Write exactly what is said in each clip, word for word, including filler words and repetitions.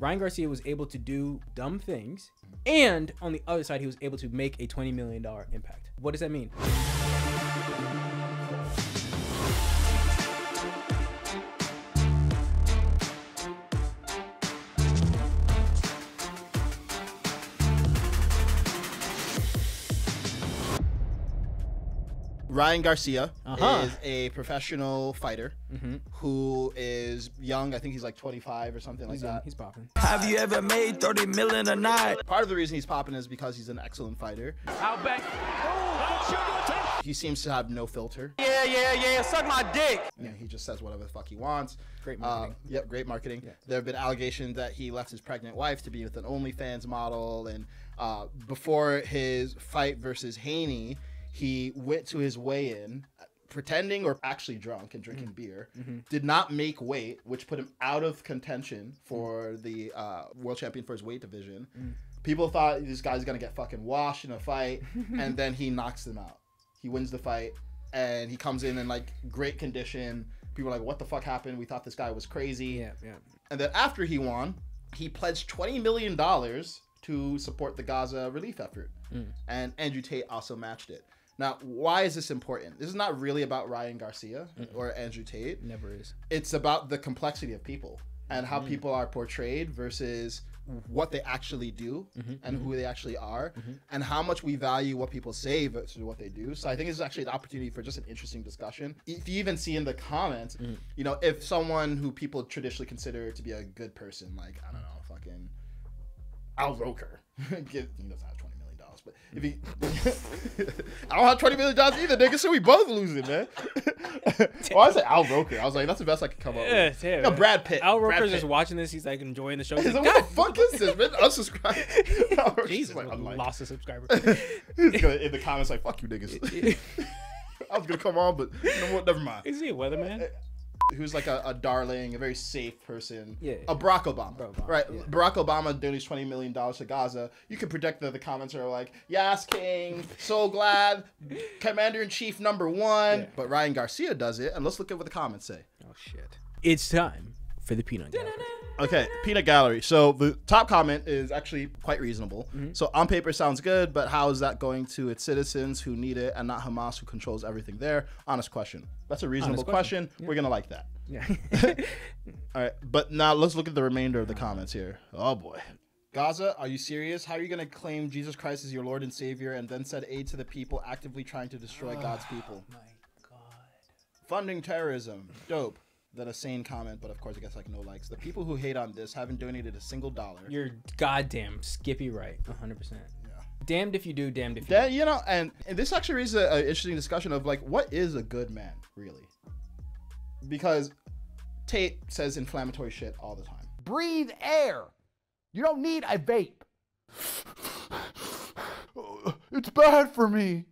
Ryan Garcia was able to do dumb things, and on the other side, he was able to make a twenty million dollar impact. What does that mean? Ryan Garcia uh-huh. is a professional fighter mm-hmm. who is young. I think he's like twenty-five or something he's like young. that. He's popping. Have you ever made thirty million a night? Part of the reason he's popping is because he's an excellent fighter. I'll back. Oh, he seems to have no filter. Yeah, yeah, yeah. Suck my dick. Yeah, he just says whatever the fuck he wants. Great marketing. Uh, yep, great marketing. Yeah. There have been allegations that he left his pregnant wife to be with an OnlyFans model, and uh, before his fight versus Haney, he went to his weigh-in, pretending or actually drunk and drinking mm-hmm. beer, mm-hmm. did not make weight, which put him out of contention for mm-hmm. the uh, world champion for his weight division. Mm-hmm. People thought this guy's gonna get fucking washed in a fight, and then he knocks them out. He wins the fight, and he comes in in like great condition. People are like, what the fuck happened? We thought this guy was crazy. Yeah, yeah. And then after he won, he pledged twenty million dollars to support the Gaza relief effort. Mm. And Andrew Tate also matched it. Now, why is this important? This is not really about Ryan Garcia mm-mm. or Andrew Tate. Never is. It's about the complexity of people and how mm. people are portrayed versus what they actually do mm-hmm. and mm-hmm. who they actually are mm-hmm. and how much we value what people say versus what they do. So I think this is actually an opportunity for just an interesting discussion. If you even see in the comments, mm. you know, if someone who people traditionally consider to be a good person, like, I don't know, fucking Al Roker, he doesn't have twenty. But if he, I don't have twenty million dollars either, nigga. So we both losing, man. Well, I said Al Roker. I was like, that's the best I could come up yeah, with. Yeah, no, Brad Pitt. Al Roker's just watching this. He's like enjoying the show. He's like, what the fuck is this, man? Unsubscribe. Jesus, like, I'm lost a subscriber. He's gonna, in the comments, like, fuck you, niggas. I was gonna come on, but you know what? Never mind. Is he a weatherman? Who's like a, a darling, a very safe person. Yeah. A Barack Obama. Barack Obama right. Yeah. Barack Obama donates twenty million dollars to Gaza. You can predict that the comments are like, yes, King, so glad, Commander-in-Chief number one. Yeah. But Ryan Garcia does it, and let's look at what the comments say. Oh, shit. It's time for the peanut gallery. Okay, peanut gallery. So the top comment is actually quite reasonable. Mm-hmm. So on paper sounds good, but how is that going to its citizens who need it and not Hamas who controls everything there? Honest question. That's a reasonable question. question. Yeah. We're gonna like that. Yeah. All right, but now let's look at the remainder of the comments here. Oh boy. Gaza, are you serious? How are you going to claim Jesus Christ is your Lord and Savior and then said aid to the people actively trying to destroy oh, God's people? My God. Funding terrorism. Dope. That a sane comment, but of course it gets like no likes. The people who hate on this haven't donated a single dollar. You're goddamn Skippy right, one hundred percent. Yeah. Damned if you do, damned if you da don't. You know, and, and this actually raises an interesting discussion of like, what is a good man, really? Because Tate says inflammatory shit all the time. Breathe air. You don't need a vape. It's bad for me.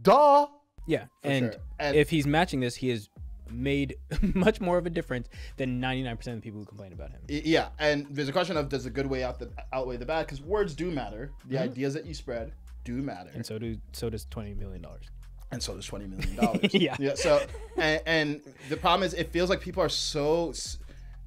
Duh. Yeah, and, sure. and if he's matching this, he is made much more of a difference than ninety-nine percent of the people who complain about him. Yeah, and there's a question of does the good way out the, outweigh the bad? Because words do matter. The mm-hmm. ideas that you spread do matter. And so do so does twenty million dollars. And so does twenty million dollars. yeah. yeah. So and, and the problem is it feels like people are so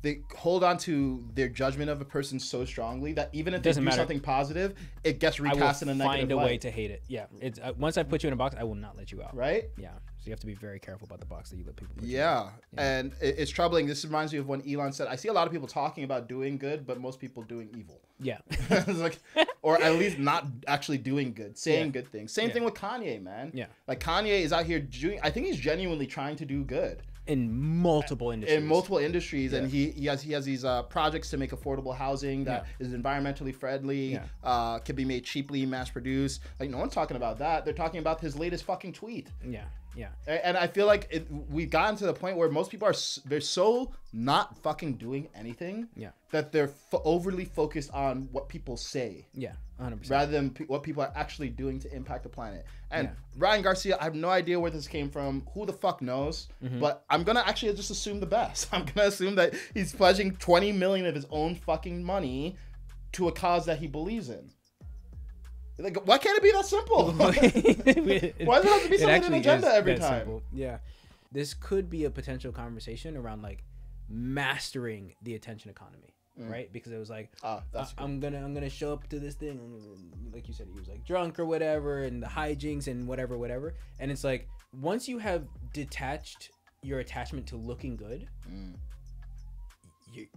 they hold on to their judgment of a person so strongly that even if it they do matter. something positive, it gets recast in a negative light. I will find a way to hate it. Yeah. It's uh, once I put you in a box, I will not let you out. Right? Yeah. So you have to be very careful about the box that you let people put yeah. you in. Yeah. And it's troubling. This reminds me of when Elon said, I see a lot of people talking about doing good, but most people doing evil. Yeah. It's like, or at least not actually doing good, saying yeah. good things. Same yeah. thing with Kanye, man. Yeah. Like Kanye is out here doing, I think he's genuinely trying to do good. In multiple industries. In multiple industries, yeah. and he he has he has these uh, projects to make affordable housing that yeah. is environmentally friendly, yeah. uh, can be made cheaply, mass produced. Like no one's talking about that. They're talking about his latest fucking tweet. Yeah, yeah. And I feel like it, we've gotten to the point where most people are they're so not fucking doing anything. Yeah. That they're f overly focused on what people say. Yeah, one hundred percent. Rather than pe what people are actually doing to impact the planet. And yeah. Ryan Garcia, I have no idea where this came from. Who the fuck knows? Mm-hmm. But I'm gonna actually just assume the best. I'm gonna assume that he's pledging twenty million of his own fucking money to a cause that he believes in. Like, why can't it be that simple? Why does it have to be something in an agenda every time? Simple. Yeah, this could be a potential conversation around like mastering the attention economy. mm. right? Because it was like, ah, that's I, I'm gonna I'm gonna show up to this thing, and like you said, he was like drunk or whatever, and the hijinks and whatever, whatever. And it's like once you have detached your attachment to looking good, mm. you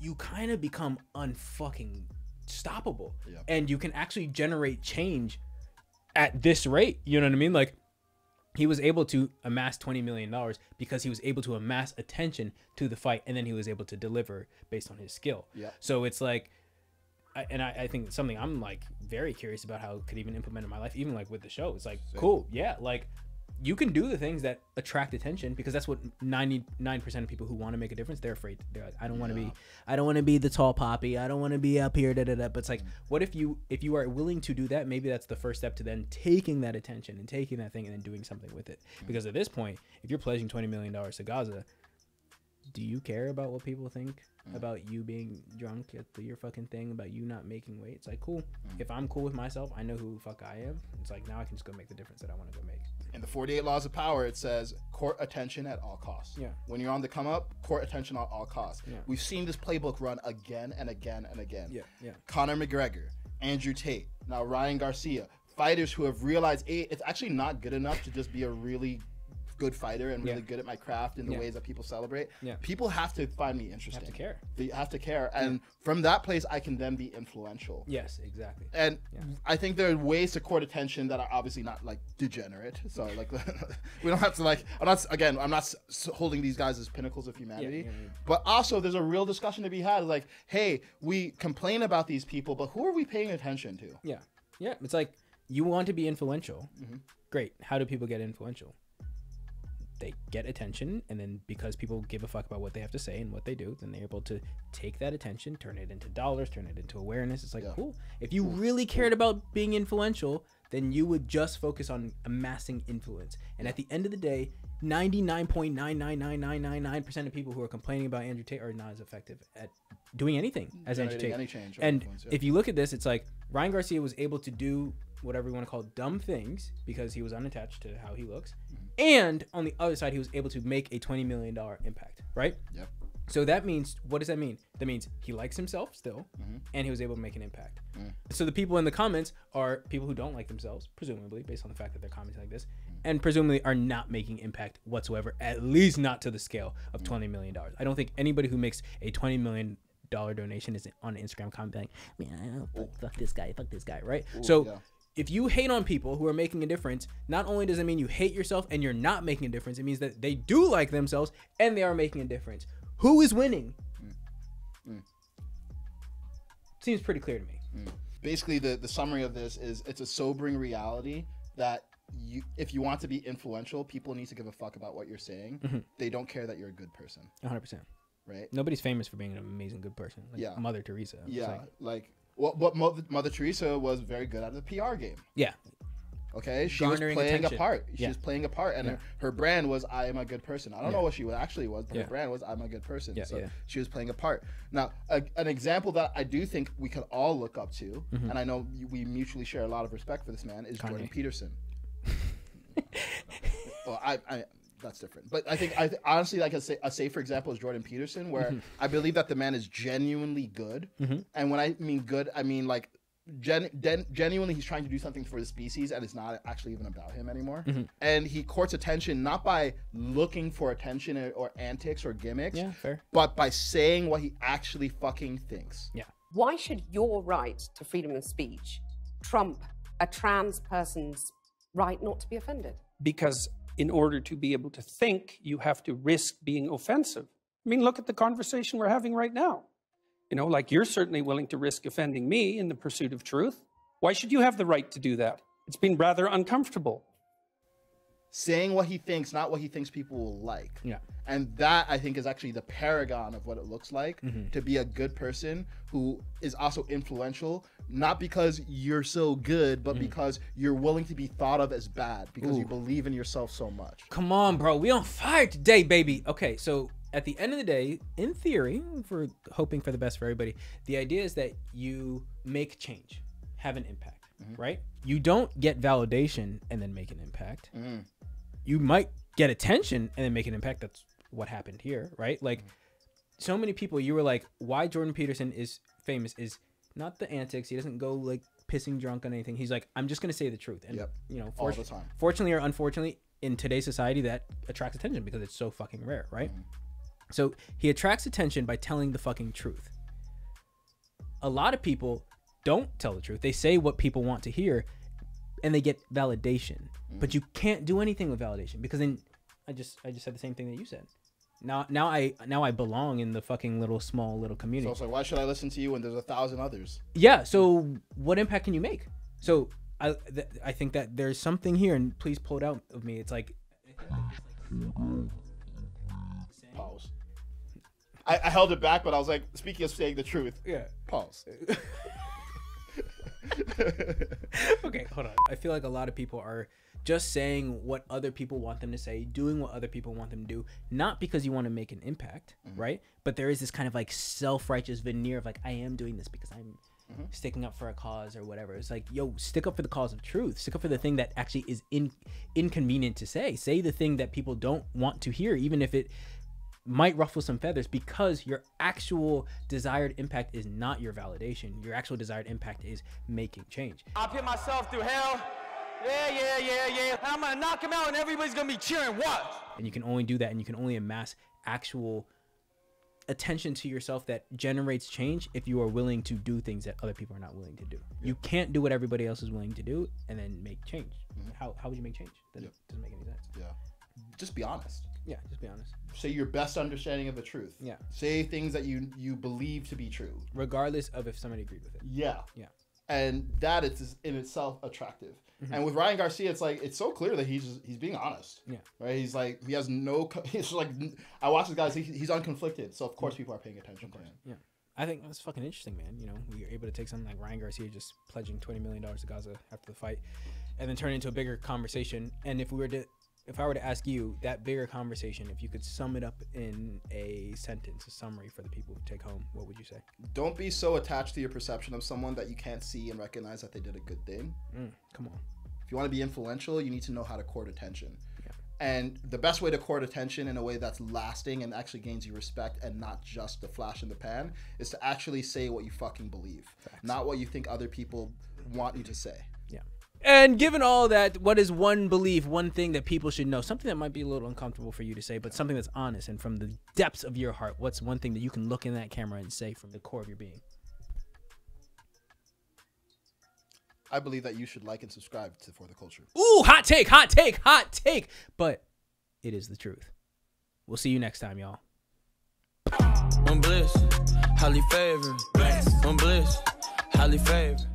you kind of become unfucking stoppable, yeah. and you can actually generate change at this rate. You know what I mean? Like. He was able to amass twenty million dollars because he was able to amass attention to the fight, and then he was able to deliver based on his skill. Yeah. So it's like, I, and I, I think it's something I'm like very curious about how it could even implement in my life, even like with the show. It's like, Same. cool, yeah, like you can do the things that attract attention, because that's what ninety-nine percent of people who want to make a difference, they're afraid. They're like, I don't want to yeah. be, I don't want to be the tall poppy. I don't want to be up here, da da da. But it's like, mm. what if you, if you are willing to do that, maybe that's the first step to then taking that attention and taking that thing and then doing something with it. Mm. Because at this point, if you're pledging twenty million dollars to Gaza, do you care about what people think mm. about you being drunk at the, your fucking thing, about you not making weight? It's like, cool. Mm. If I'm cool with myself, I know who the fuck I am. It's like, now I can just go make the difference that I want to go make. In the forty-eight laws of power, it says court attention at all costs. Yeah. When you're on the come up, court attention at all costs. Yeah. We've seen this playbook run again and again and again. Yeah. Yeah. Conor McGregor, Andrew Tate, now Ryan Garcia, fighters who have realized, hey, it's actually not good enough to just be a really good fighter and really yeah. good at my craft in the yeah. ways that people celebrate. Yeah. People have to find me interesting. Have to care. They have to care. And yeah. from that place, I can then be influential. Yes, exactly. And yeah. I think there are ways to court attention that are obviously not like degenerate. So like, we don't have to like, I'm not, again, I'm not holding these guys as pinnacles of humanity, yeah, yeah, yeah. but also there's a real discussion to be had. Like, hey, we complain about these people, but who are we paying attention to? Yeah. Yeah. It's like, you want to be influential. Mm-hmm. Great. How do people get influential? They get attention, and then because people give a fuck about what they have to say and what they do, then they're able to take that attention, turn it into dollars, turn it into awareness. It's like, yeah. cool. If you really cared about being influential, then you would just focus on amassing influence. And at the end of the day, ninety-nine point nine nine nine nine nine nine percent of people who are complaining about Andrew Tate are not as effective at doing anything as Andrew Tate. Any change or influence, yeah. if you look at this, it's like Ryan Garcia was able to do whatever you want to call dumb things because he was unattached to how he looks. And on the other side, he was able to make a twenty million dollar impact, right? Yep. So that means, what does that mean? That means he likes himself still, mm-hmm. and he was able to make an impact. Mm. So the people in the comments are people who don't like themselves, presumably, based on the fact that they're commenting like this, mm. and presumably are not making impact whatsoever, at least not to the scale of mm. twenty million dollars. I don't think anybody who makes a twenty million dollar donation is on Instagram commenting, man, fuck, fuck this guy, fuck this guy, right? Ooh, so. Yeah. If you hate on people who are making a difference, not only does it mean you hate yourself and you're not making a difference, it means that they do like themselves and they are making a difference. Who is winning? Mm. Mm. Seems pretty clear to me. Mm. Basically, the, the summary of this is it's a sobering reality that you, if you want to be influential, people need to give a fuck about what you're saying. Mm-hmm. They don't care that you're a good person. one hundred percent. Right? Nobody's famous for being an amazing good person. Like yeah. Mother Teresa. Yeah. Like... like Well, but Mother Teresa was very good at the P R game. Yeah. Okay, she Garnering was playing attention. a part. She yeah. was playing a part, and yeah. her, her brand was "I am a good person." I don't yeah. know what she actually was, but yeah. her brand was "I'm a good person." Yeah, so yeah. she was playing a part. Now, a, an example that I do think we can all look up to, mm-hmm. and I know we mutually share a lot of respect for this man, is Kanye. Jordan Peterson. well, I. I That's different, but I think I th honestly like a, sa a safer example is Jordan Peterson, where mm-hmm. I believe that the man is genuinely good, mm-hmm. and when I mean good, I mean like gen gen genuinely he's trying to do something for the species, and it's not actually even about him anymore. Mm-hmm. And he courts attention not by looking for attention or, or antics or gimmicks, yeah, fair. but by saying what he actually fucking thinks. Yeah. Why should your right to freedom of speech trump a trans person's right not to be offended? Because in order to be able to think, you have to risk being offensive. I mean, look at the conversation we're having right now. You know, like you're certainly willing to risk offending me in the pursuit of truth. Why should you have the right to do that? It's been rather uncomfortable. Saying what he thinks, not what he thinks people will like. Yeah. And that, I think, is actually the paragon of what it looks like mm-hmm. to be a good person who is also influential, not because you're so good, but mm-hmm. because you're willing to be thought of as bad because Ooh. you believe in yourself so much. Come on, bro. We on fire today, baby. Okay, so at the end of the day, in theory, for hoping for the best for everybody, the idea is that you make change, have an impact, mm-hmm. right? You don't get validation and then make an impact. Mm-hmm. You might get attention and then make an impact. That's what happened here, right? Like, so many people you were like, why Jordan Peterson is famous is not the antics. He doesn't go like pissing drunk on anything. He's like, I'm just going to say the truth. And, yep. you know, for all the time. Fortunately or unfortunately, in today's society, that attracts attention because it's so fucking rare, right? Mm-hmm. So he attracts attention by telling the fucking truth. A lot of people don't tell the truth. They say what people want to hear and they get validation. Mm-hmm. But you can't do anything with validation because then I just I just said the same thing that you said. Now now I now I belong in the fucking little small little community. So it's like, why should I listen to you when there's a thousand others? Yeah, so what impact can you make? So I th I think that there's something here, and please pull it out of me. It's like pause. I, I held it back, but I was like, speaking of saying the truth. Yeah. Pause. Okay, hold on. I feel like a lot of people are just saying what other people want them to say, doing what other people want them to do, not because you want to make an impact, mm-hmm. right? But there is this kind of like self-righteous veneer of like, I am doing this because I'm mm-hmm. sticking up for a cause or whatever. It's like, yo, stick up for the cause of truth. Stick up for the thing that actually is in inconvenient to say. Say the thing that people don't want to hear, even if it might ruffle some feathers, because your actual desired impact is not your validation. Your actual desired impact is making change. I put myself through hell. Yeah, yeah, yeah, yeah. I'm gonna knock him out and everybody's gonna be cheering. What? And you can only do that, and you can only amass actual attention to yourself that generates change if you are willing to do things that other people are not willing to do. Yeah. You can't do what everybody else is willing to do and then make change. Mm-hmm. How, how would you make change? That yeah. doesn't make any sense. Yeah. Just be honest. Yeah, just be honest. Say your best understanding of the truth. Yeah. Say things that you you believe to be true, regardless of if somebody agreed with it. Yeah. Yeah. And that is in itself attractive. Mm-hmm. And with Ryan Garcia, it's like, it's so clear that he's he's being honest. Yeah. Right. He's like, he has no. He's like, I watch this guy. He, he's unconflicted. So of course, mm-hmm. people are paying attention to him. Yeah. I think that's fucking interesting, man. You know, we were able to take something like Ryan Garcia just pledging twenty million dollars to Gaza after the fight, and then turn it into a bigger conversation. And if we were to If I were to ask you that bigger conversation, if you could sum it up in a sentence, a summary for the people to take home, what would you say? Don't be so attached to your perception of someone that you can't see and recognize that they did a good thing. Mm, come on. If you want to be influential, you need to know how to court attention. Yeah. And the best way to court attention in a way that's lasting and actually gains you respect and not just the flash in the pan is to actually say what you fucking believe, Facts. Not what you think other people want you to say. Yeah. And given all that, what is one belief, one thing that people should know? Something that might be a little uncomfortable for you to say, but something that's honest and from the depths of your heart. What's one thing that you can look in that camera and say from the core of your being? I believe that you should like and subscribe to For The Culture. Ooh, hot take, hot take, hot take. But it is the truth. We'll see you next time, y'all. I'm blessed, highly favored. I'm blessed, highly favored.